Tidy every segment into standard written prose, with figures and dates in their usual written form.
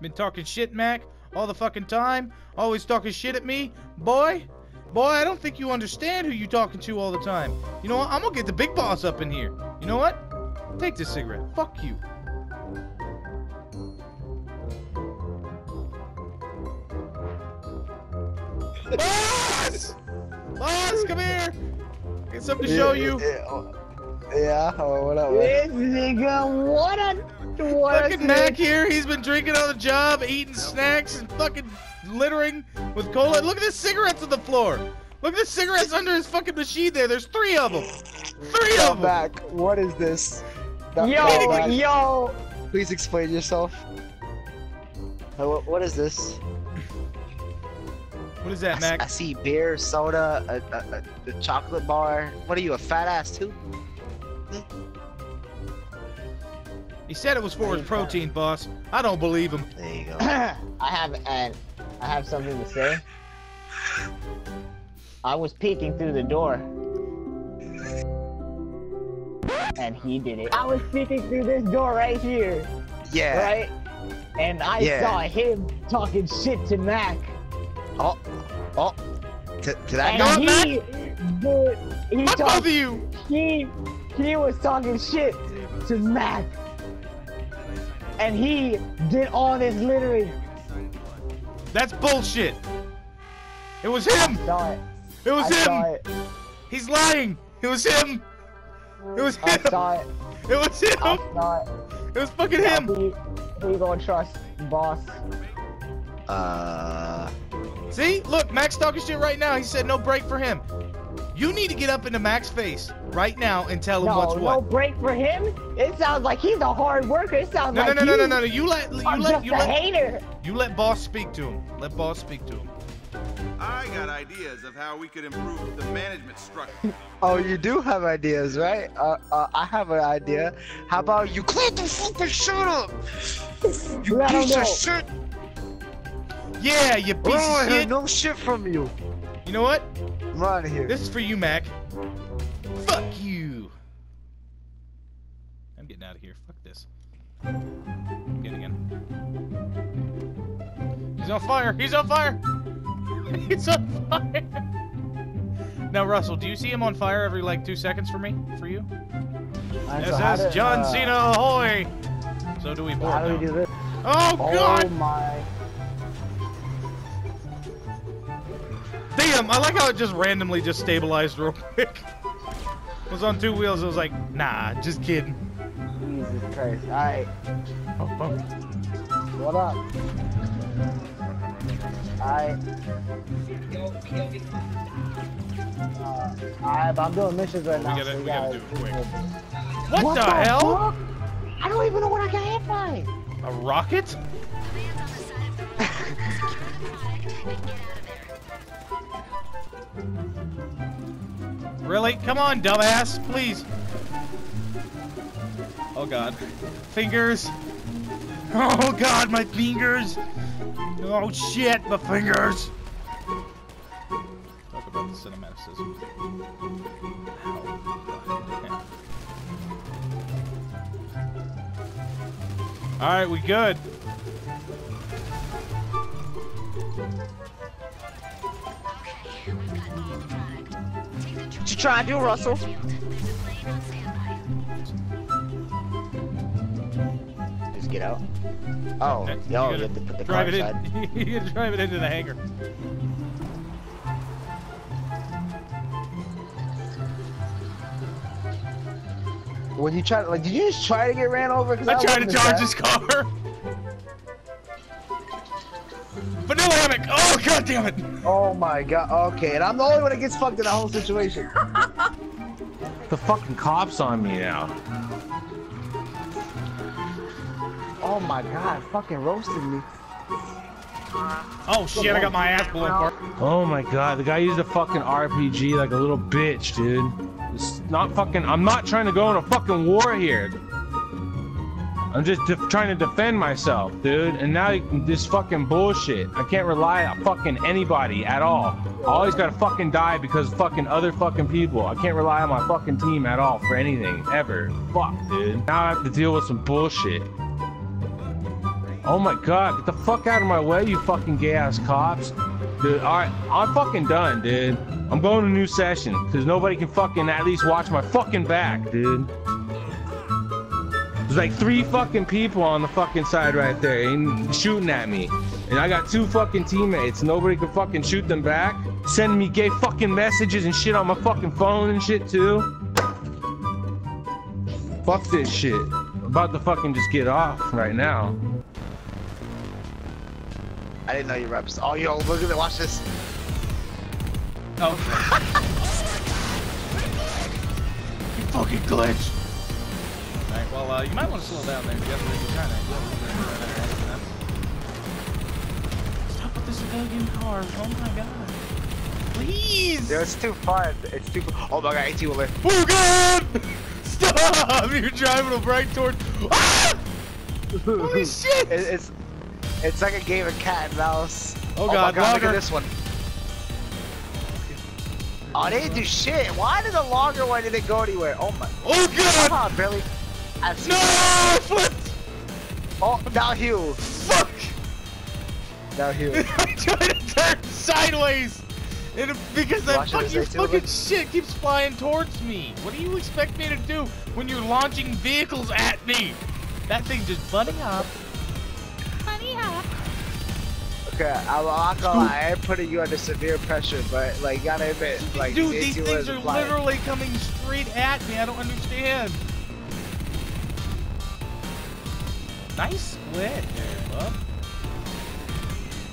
Been talking shit, Mac, all the fucking time. Always talking shit at me. Boy, I don't think you understand who you talking to all the time. You know what? I'm gonna get the big boss up in here. You know what? Take this cigarette. Fuck you. Boss! Boss, come here! I got something to show you. Yeah, what up, man? Fucking Mac here, he's been drinking on the job, eating snacks, and fucking littering with cola. Look at the cigarettes on the floor! Look at the cigarettes under his fucking machine there, there's three of them! Three of them! Mac, what is this? Yo! Please explain yourself. What is this? What is that, Mac? I see beer, soda, a chocolate bar. What are you, a fat ass too? He said it was for his protein, boss. I don't believe him. There you go. I have something to say. I was peeking through the door, and he did it. I was peeking through this door right here. Yeah. Right. And I saw him talking shit to Mac. Oh, to that guy. He was talking shit to Mac, and he did all this littering. That's bullshit. It was him. I saw it. It was him. It. He's lying. It was him. It was him. I saw it. It was him. I saw it. It was fucking him. Who you gonna trust, boss? See? Look, Mac's talking shit right now. He said no break for him. You need to get up into Mac's face right now and tell him what's what. No break for him? It sounds like he's a hard worker. It sounds like No. You let a hater. You let boss speak to him. Let boss speak to him. I got ideas of how we could improve the management structure. Oh, you do have ideas, right? I have an idea. How about you clean the fucking shit up? You piece of shit. Yeah, you piece of shit. I heard no shit from you. You know what? I'm out of here. This is for you, Mac. Fuck you. I'm getting out of here. Fuck this. I'm getting in. He's on fire. He's on fire. He's on fire. Now, Russell, do you see him on fire every like 2 seconds for me? For you? This is John Cena, ahoy. So do we board now? How do we do this? Oh, God. Oh, my. Damn, I like how it just randomly just stabilized real quick. It was on two wheels, it was like, nah, just kidding. Jesus Christ, alright. What up? Alright. Alright, but I'm doing missions right now. We gotta do it quick. What the hell? Fuck? I don't even know what I got hit by. A rocket? Really? Come on, dumbass, please. Oh God. Fingers. Oh God, my fingers. Oh shit, my fingers. Talk about the cinematicism. Alright, we good. What you trying to do, Russell? Just get out. Oh, yo, you have to put the car inside. You gotta drive it into the hangar. When you try to, like, did you just try to get ran over? I tried to charge his car. Vanilla hammock! Oh, God damn it! Oh my God. Okay, and I'm the only one that gets fucked in the whole situation. The fucking cops on me now. Oh my God! Fucking roasted me. Oh shit! I got my ass blown apart. Oh my God! The guy used a fucking RPG like a little bitch, dude. It's not fucking. I'm not trying to go in a fucking war here. I'm just trying to defend myself, dude, and now this fucking bullshit. I can't rely on fucking anybody at all. I always gotta fucking die because of fucking other fucking people. I can't rely on my fucking team at all for anything, ever. Fuck, dude. Now I have to deal with some bullshit. Oh my God, get the fuck out of my way, you fucking gay ass cops. Dude, alright, I'm fucking done, dude. I'm going to a new session, because nobody can fucking at least watch my fucking back, dude. There's like 3 fucking people on the fucking side right there and shooting at me. And I got 2 fucking teammates. Nobody can fucking shoot them back. Sending me gay fucking messages and shit on my fucking phone and shit too. Fuck this shit. I'm about to fucking just get off right now. I didn't know you were upset. Oh, yo, look at it. Watch this. Oh. You fucking glitch. Alright, well, you might want to slow down there. You have to kind of stop with this civilian car. Oh my God. Please. Yo, it's too fun. It's too. Oh my God, AT will lift. Oh God! Stop! You're driving a break toward. Ah! Holy shit! It's like a game of cat and mouse. Oh God! Oh God, look at this one. Oh, they didn't do shit. Why did the longer one didn't go anywhere? Oh my. Oh God! Come on, Billy. No! I flipped! Oh, now Hugh. Fuck! Now Hugh. I tried to turn sideways! And because that fucking shit keeps flying towards me! What do you expect me to do when you're launching vehicles at me? That thing just bunny up. Bunny up. Okay, I'm not gonna lie, I am putting you under severe pressure, but like, gotta admit, like, dude, these things are literally coming straight at me, I don't understand. Nice split there, bub.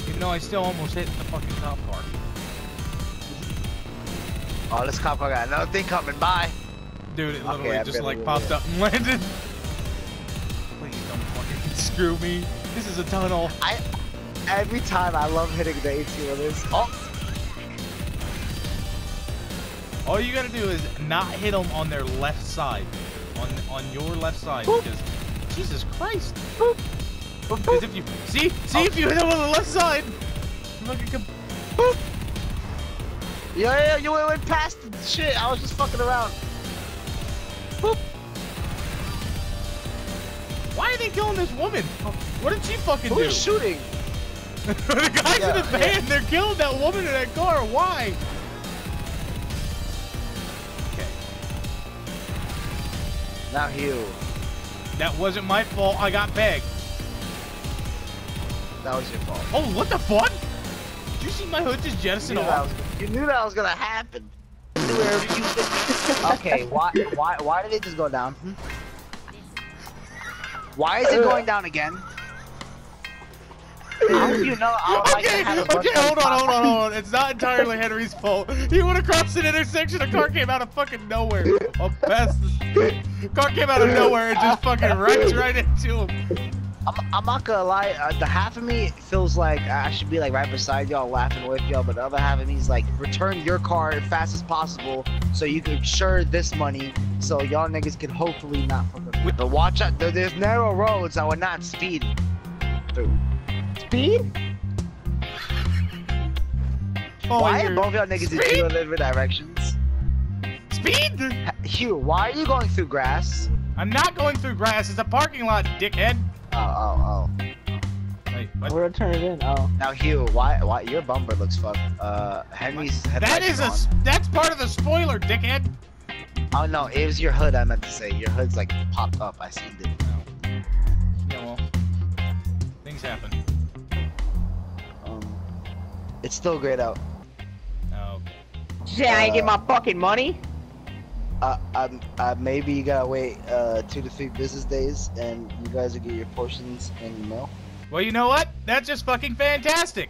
Even though I still almost hit the fucking cop car. Oh, this cop car got another thing coming by. Dude, it literally just like popped up and landed. Please don't fucking screw me. This is a tunnel. Every time I love hitting the AT-wheelers. Oh! All you gotta do is not hit them on their left side. On your left side. Boop. Because Jesus Christ! Boop. Boop, boop. If you see if you hit him on the left side, boop. Yeah, you went past the shit. I was just fucking around. Boop. Why are they killing this woman? What did she fucking do? Who's shooting? The guys in the van. They're killing that woman in that car. Why? Okay. Now Hugh. That wasn't my fault, I got pegged. That was your fault. Oh, what the fuck? Did you see my hood just jettison off? You knew that was gonna happen. Okay, why did it just go down? Why is it going down again? How do you know? Okay, hold on. It's not entirely Henry's fault. He went across an intersection, a car came out of fucking nowhere. Car came out of nowhere and just fucking wrecked right into him. I'm not gonna lie, the half of me feels like I should be like right beside y'all laughing with y'all, but the other half of me is like, return your car as fast as possible so you can insure this money so y'all niggas can hopefully not fucking. But watch out, there's narrow roads, I would not speed through. Speed? Oh, why are both y'all niggas in two different directions? Speed? Hugh, why are you going through grass? I'm not going through grass. It's a parking lot, dickhead. Oh. Wait, what? We're gonna turn it in. Oh. Now, Hugh, why your bumper looks fucked? Henry's headlights. That is that's part of the spoiler, dickhead. Oh no, it was your hood. I meant to say your hood's like popped up. I seen it. Oh. Yeah, well, things happen. It's still grayed out. Oh. Shit, I ain't get my fucking money. Maybe you gotta wait 2 to 3 business days, and you guys will get your portions in the mail. Well, you know what? That's just fucking fantastic.